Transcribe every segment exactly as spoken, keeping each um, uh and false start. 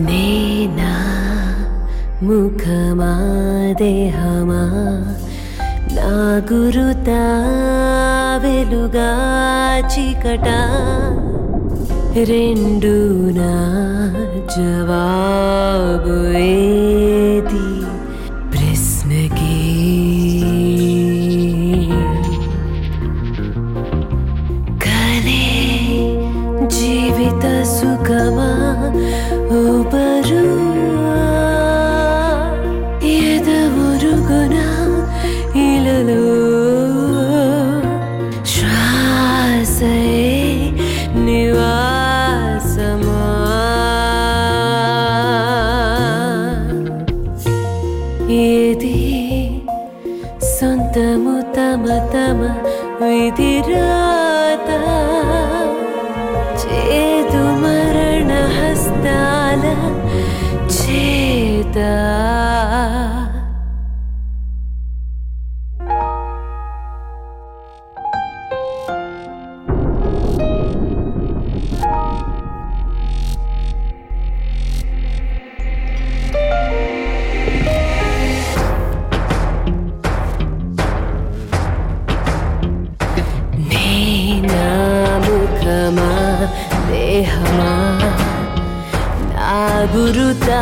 नैना मुखमा देहमा ना गुरुता वेलुगा चीकटा रेंडुना जवाबु एदी प्रश्नकी कले जीवित सुखमा तम तम विधिराता चेतु मरण हस्ताल चेता देहमा ना गुरुता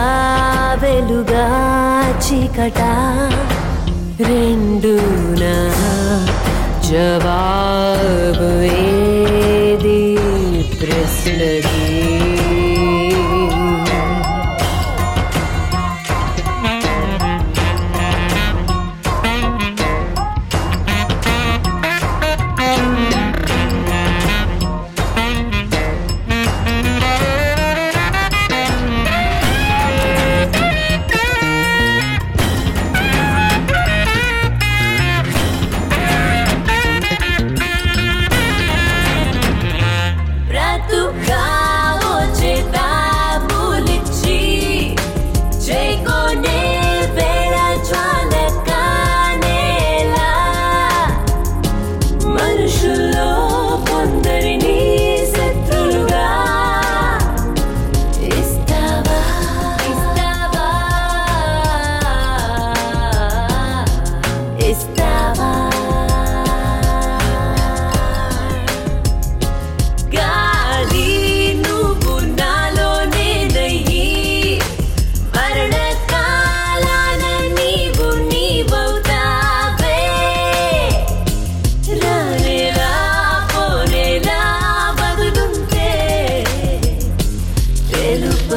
वेलुगा चीकटा रेंडुना जवाबु एदी प्रश्नकी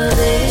but